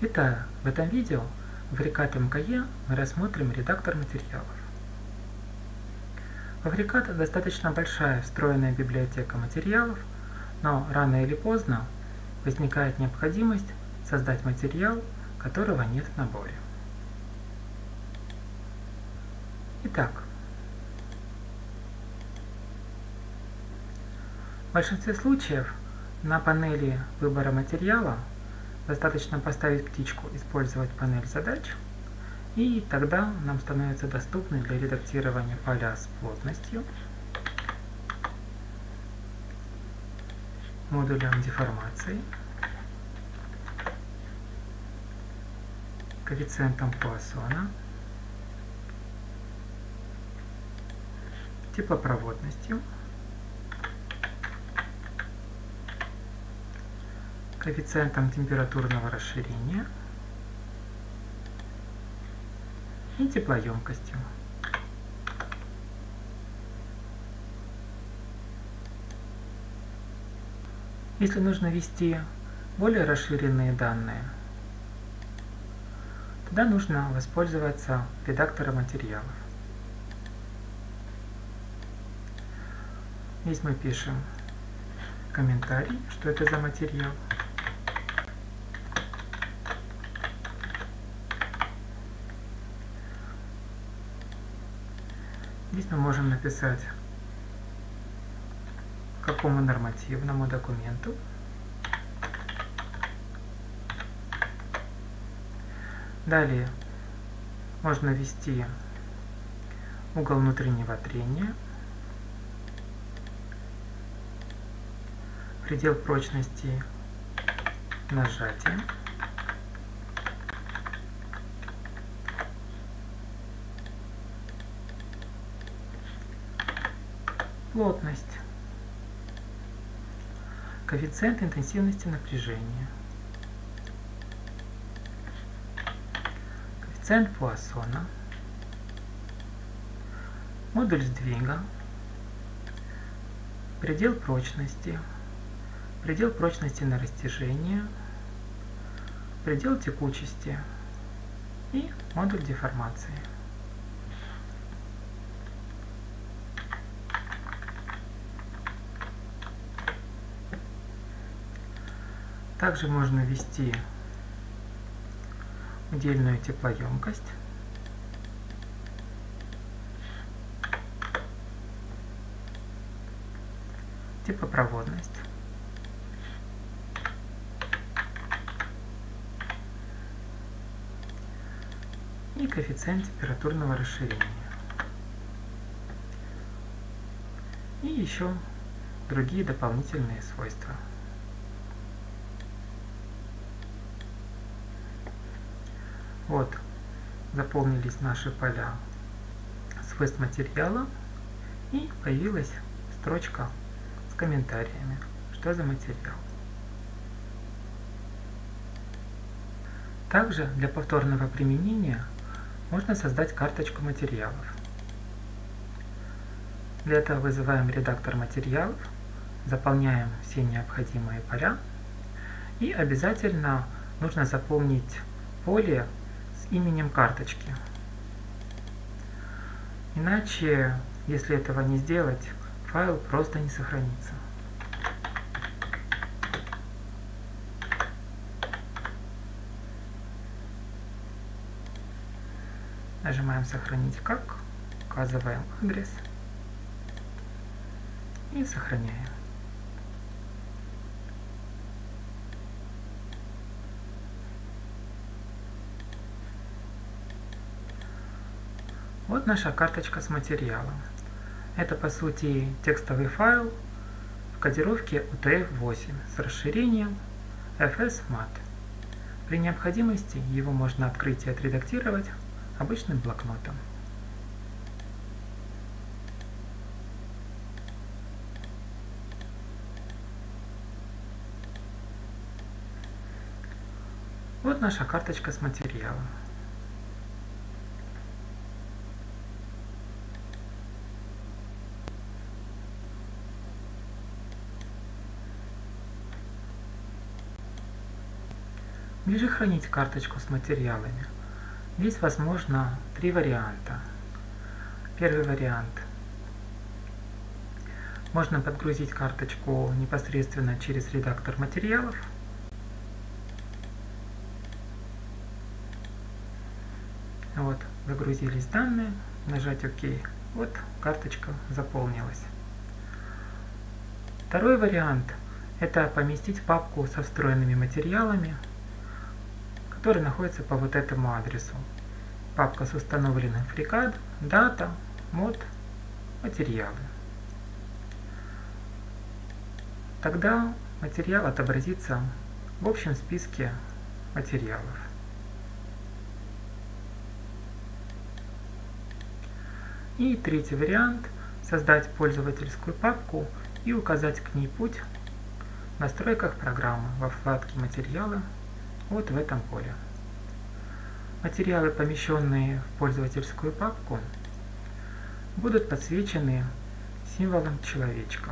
Витаю! В этом видео в FreeCAD МКЕ мы рассмотрим редактор материалов. В FreeCAD достаточно большая встроенная библиотека материалов, но рано или поздно возникает необходимость создать материал, которого нет в наборе. Итак, в большинстве случаев на панели выбора материала достаточно поставить птичку «Использовать панель задач», и тогда нам становятся доступны для редактирования поля с плотностью, модулем деформации, коэффициентом Пуассона, теплопроводностью, коэффициентом температурного расширения и теплоемкостью. Если нужно ввести более расширенные данные, тогда нужно воспользоваться редактором материалов. Здесь мы пишем комментарий, что это за материал. Здесь мы можем написать, к какому нормативному документу. Далее можно ввести угол внутреннего трения, предел прочности нажатия, плотность, коэффициент интенсивности напряжения, коэффициент Пуассона, модуль сдвига, предел прочности на растяжение, предел текучести и модуль деформации. Также можно ввести удельную теплоемкость, теплопроводность, и коэффициент температурного расширения. И еще другие дополнительные свойства. Вот, заполнились наши поля свойств материала, и появилась строчка с комментариями, что за материал. Также для повторного применения можно создать карточку материалов. Для этого вызываем редактор материалов, заполняем все необходимые поля, и обязательно нужно заполнить поле с именем карточки. Иначе, если этого не сделать, файл просто не сохранится. Нажимаем «Сохранить как», указываем адрес и сохраняем. Вот наша карточка с материалом. Это, по сути, текстовый файл в кодировке UTF-8 с расширением FCMat. При необходимости его можно открыть и отредактировать обычным блокнотом. Вот наша карточка с материалом. Ближе хранить карточку с материалами. Здесь возможно три варианта. Первый вариант. Можно подгрузить карточку непосредственно через редактор материалов. Вот, загрузились данные, нажать ОК. Вот, карточка заполнилась. Второй вариант – это поместить папку со встроенными материалами, которые находятся по вот этому адресу. Папка с установленным FreeCAD, дата, мод, материалы. Тогда материал отобразится в общем списке материалов. И третий вариант – создать пользовательскую папку и указать к ней путь в настройках программы во вкладке «Материалы» вот в этом поле. Материалы, помещенные в пользовательскую папку, будут подсвечены символом человечка.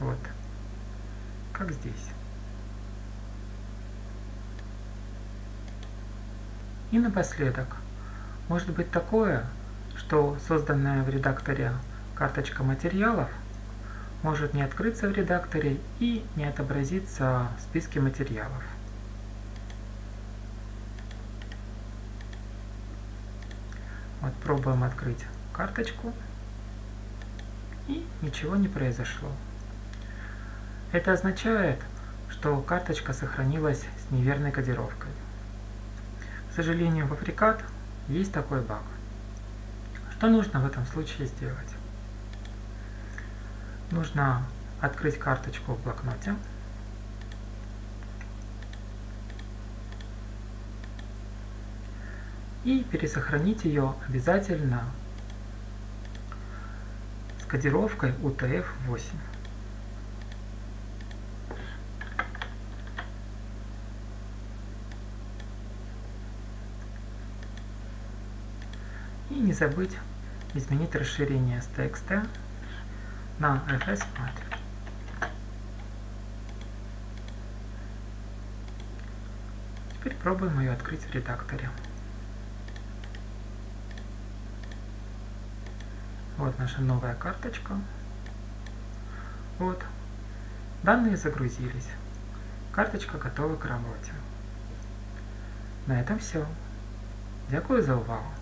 Вот. Как здесь. И напоследок, может быть такое, что созданная в редакторе карточка материалов может не открыться в редакторе и не отобразиться в списке материалов. Вот пробуем открыть карточку, и ничего не произошло. Это означает, что карточка сохранилась с неверной кодировкой. К сожалению, в FreeCAD есть такой баг. Что нужно в этом случае сделать? Нужно открыть карточку в блокноте. И пересохранить ее обязательно с кодировкой UTF-8. И не забыть изменить расширение с TXT на FCMat. Теперь пробуем ее открыть в редакторе. Вот наша новая карточка. Вот. Данные загрузились. Карточка готова к работе. На этом все. Дякую за увагу.